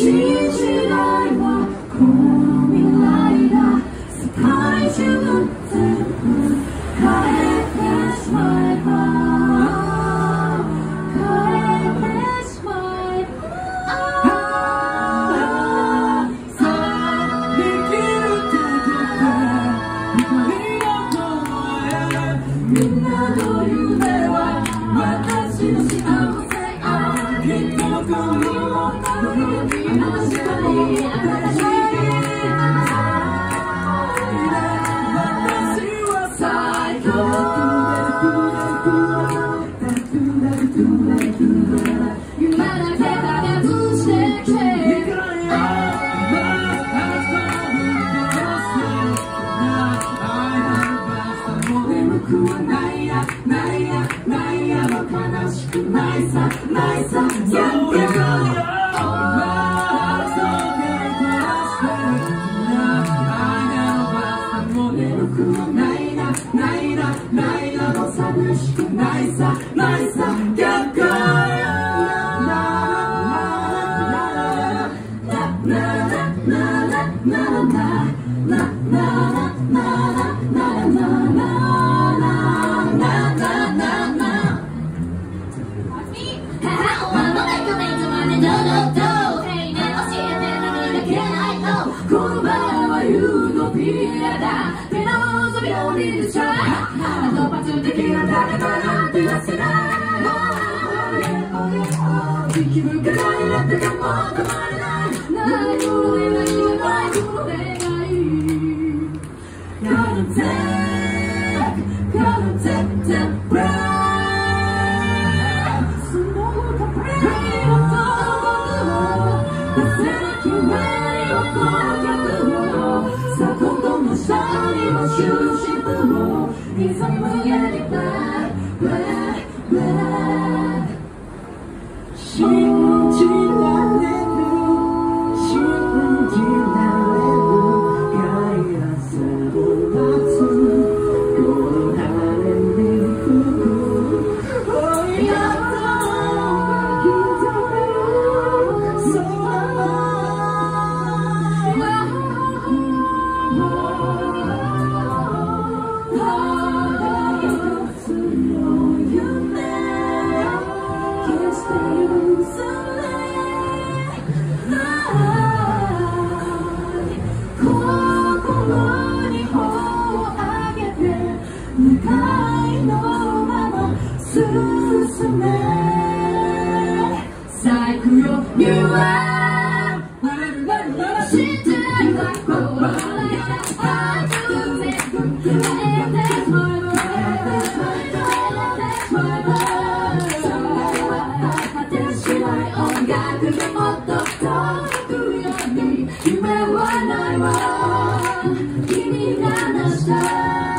夢はないわ君がなした